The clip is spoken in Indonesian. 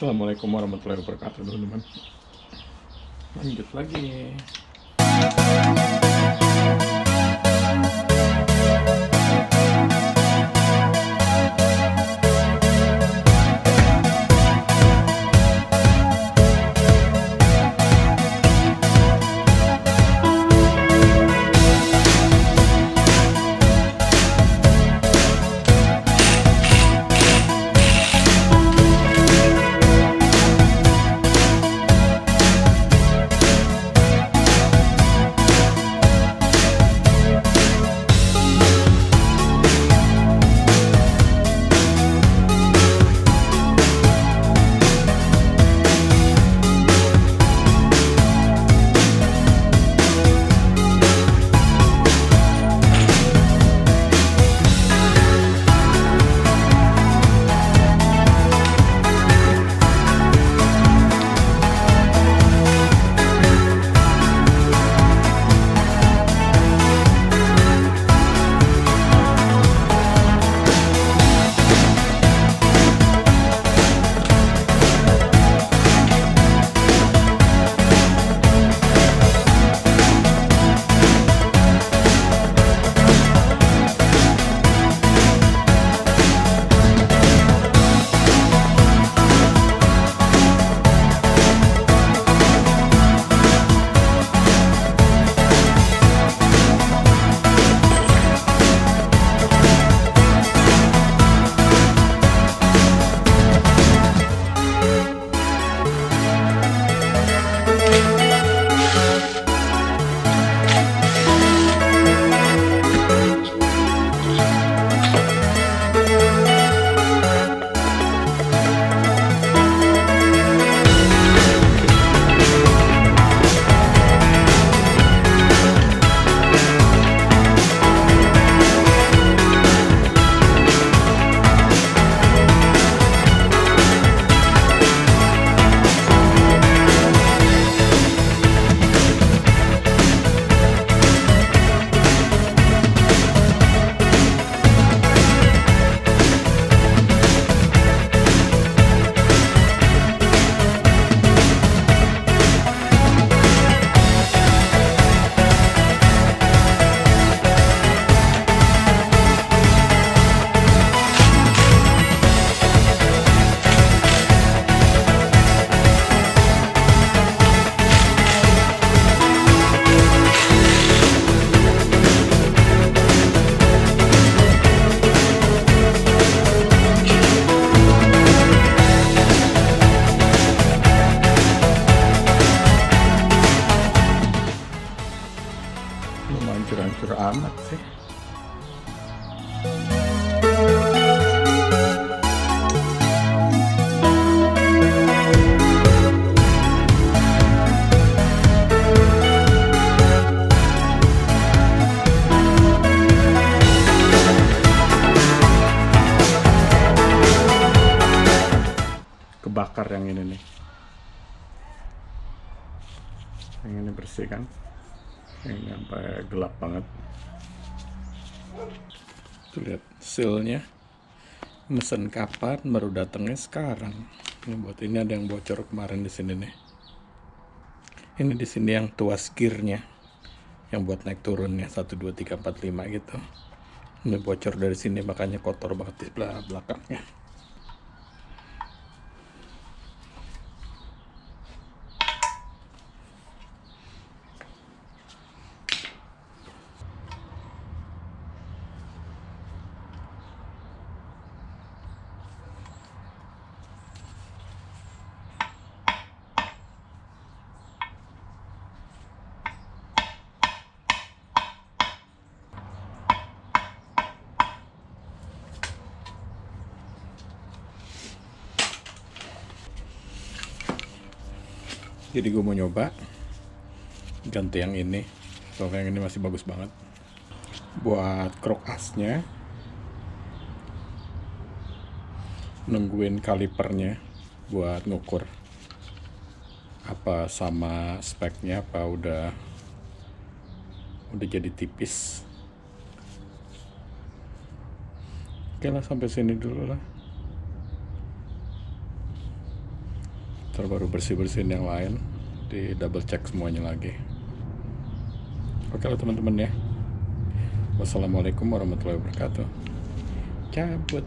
Assalamualaikum warahmatullahi wabarakatuh teman-teman. Lanjut lagi. Hancur-hancur amat sih. Kebakar yang ini nih. Yang ini bersih kan? Ini sampai gelap banget. Tuh lihat sealnya. Mesen kapan baru datangnya sekarang. Ini buat ini ada yang bocor kemarin di sini nih. Ini di sini yang tuas gearnya, yang buat naik turunnya 1, 2, 3, 4, 5 gitu. Ini bocor dari sini makanya kotor banget di sebelah belakangnya. Jadi gue mau nyoba ganti yang ini, soalnya yang ini masih bagus banget. Buat krok asnya, nungguin kalipernya buat ngukur apa sama speknya, apa udah jadi tipis. Oke lah, sampai sini dulu lah. Terbaru bersih-bersihin yang lain, di double check semuanya lagi. Oke lah teman-teman ya. Wassalamualaikum warahmatullahi wabarakatuh. Cabut.